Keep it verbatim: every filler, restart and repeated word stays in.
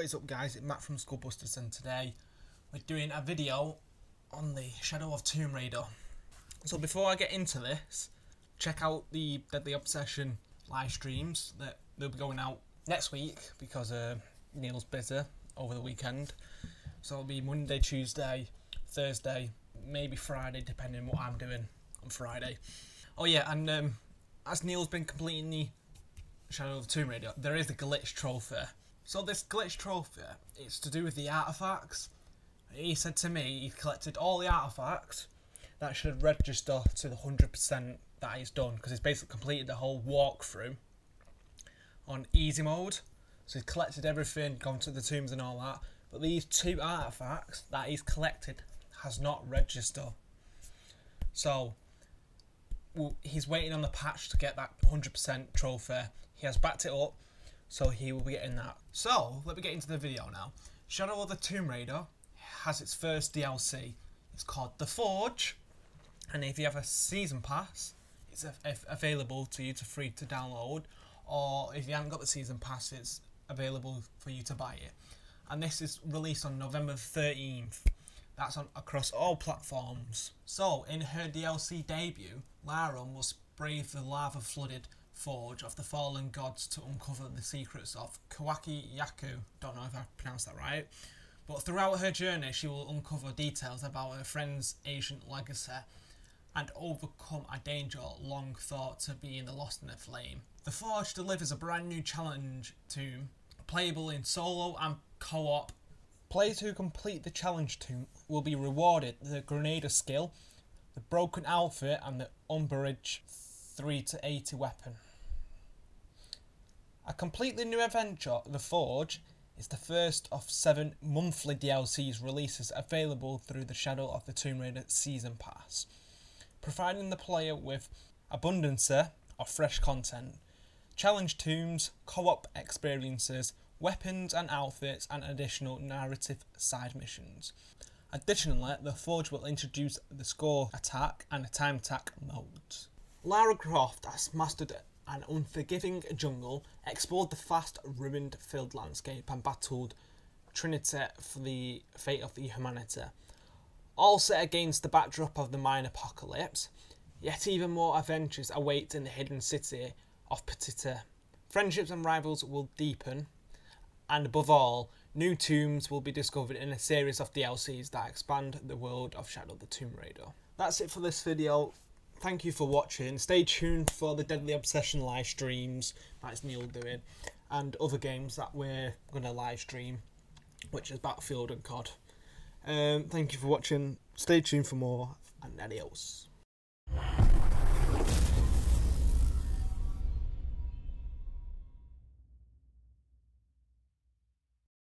What is up, guys? It's Matt from Skullbusters, and today we're doing a video on the Shadow of Tomb Raider. So before I get into this, check out the Deadly Obsession live streams that they'll be going out next week because uh, Neil's busy over the weekend. So it'll be Monday, Tuesday, Thursday, maybe Friday, depending on what I'm doing on Friday. Oh yeah, and um, as Neil's been completing the Shadow of the Tomb Raider, there is the glitch trophy. So this glitch trophy, it's to do with the artifacts. He said to me he collected all the artifacts that should register to the one hundred percent that he's done, because he's basically completed the whole walkthrough on easy mode. So he's collected everything, gone to the tombs and all that, but these two artifacts that he's collected has not registered. So well, he's waiting on the patch to get that one hundred percent trophy. He has backed it up, so he will be getting that. So let me get into the video now. Shadow of the Tomb Raider has its first D L C. It's called The Forge, and if you have a season pass, it's available to you to free to download, or if you haven't got the season pass, it's available for you to buy it. And this is released on November thirteenth. That's on across all platforms. So in her D L C debut, Lara must brave the lava-flooded Forge of the fallen gods to uncover the secrets of Kawaki Yaku. Don't know if I pronounced that right. But throughout her journey, she will uncover details about her friend's ancient legacy and overcome a danger long thought to be in the lost in the flame. The Forge delivers a brand new challenge tomb, playable in solo and co-op. Players who complete the challenge tomb will be rewarded the Grenadier skill, the broken outfit, and the Umbrage three eighty weapon. A completely new adventure, The Forge, is the first of seven monthly D L Cs releases available through the Shadow of the Tomb Raider Season Pass, providing the player with abundance of fresh content, challenge tombs, co-op experiences, weapons and outfits, and additional narrative side missions. Additionally, The Forge will introduce the score attack and a time attack modes. Lara Croft has mastered an unforgiving jungle, explored the vast ruined field landscape, and battled Trinity for the fate of the humanity, all set against the backdrop of the Mayan apocalypse. Yet even more adventures await in the hidden city of Paititi. Friendships and rivals will deepen, and above all, new tombs will be discovered in a series of D L Cs that expand the world of Shadow the Tomb Raider. That's it for this video. Thank you for watching. Stay tuned for the Deadly Obsession live streams that's Neil doing, and other games that we're going to live stream, which is Battlefield and C O D. Um, thank you for watching. Stay tuned for more, and adios.